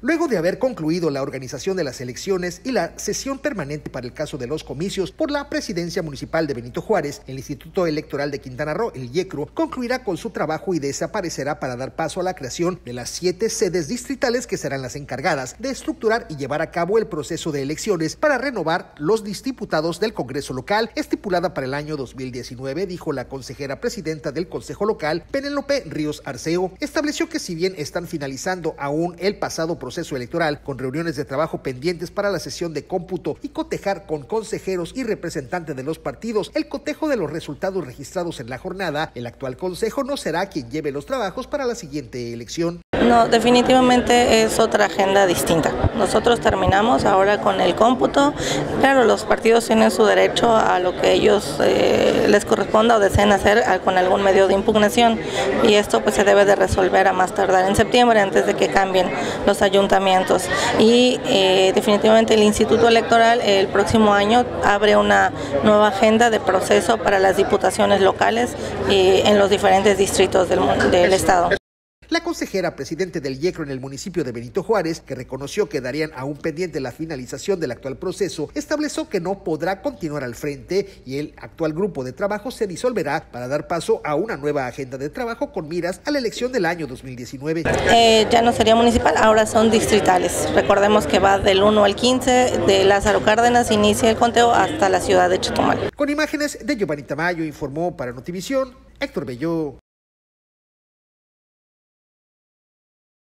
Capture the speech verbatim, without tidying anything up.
Luego de haber concluido la organización de las elecciones y la sesión permanente para el caso de los comicios por la presidencia municipal de Benito Juárez, el Instituto Electoral de Quintana Roo, el Yecro, concluirá con su trabajo y desaparecerá para dar paso a la creación de las siete sedes distritales que serán las encargadas de estructurar y llevar a cabo el proceso de elecciones para renovar los diputados del Congreso local, estipulada para el año dos mil diecinueve, dijo la consejera presidenta del Consejo Local, Penélope Ríos Arceo. Estableció que si bien están finalizando aún el pasado proceso, proceso electoral, con reuniones de trabajo pendientes para la sesión de cómputo y cotejar con consejeros y representantes de los partidos el cotejo de los resultados registrados en la jornada, el actual consejo no será quien lleve los trabajos para la siguiente elección. No, definitivamente es otra agenda distinta. Nosotros terminamos ahora con el cómputo. Claro, los partidos tienen su derecho a lo que ellos eh, les corresponda o deseen hacer con algún medio de impugnación, y esto pues se debe de resolver a más tardar en septiembre, antes de que cambien los ayuntamientos. Y eh, definitivamente el Instituto Electoral el próximo año abre una nueva agenda de proceso para las diputaciones locales eh, en los diferentes distritos del, del estado. La consejera presidente del Yecro en el municipio de Benito Juárez, que reconoció que darían aún pendiente la finalización del actual proceso, estableció que no podrá continuar al frente y el actual grupo de trabajo se disolverá para dar paso a una nueva agenda de trabajo con miras a la elección del año dos mil diecinueve. Eh, ya no sería municipal, ahora son distritales. Recordemos que va del uno al quince, de Lázaro Cárdenas inicia el conteo hasta la ciudad de Chetumal. Con imágenes de Giovanni Tamayo, informó para Notivisión Héctor Belló.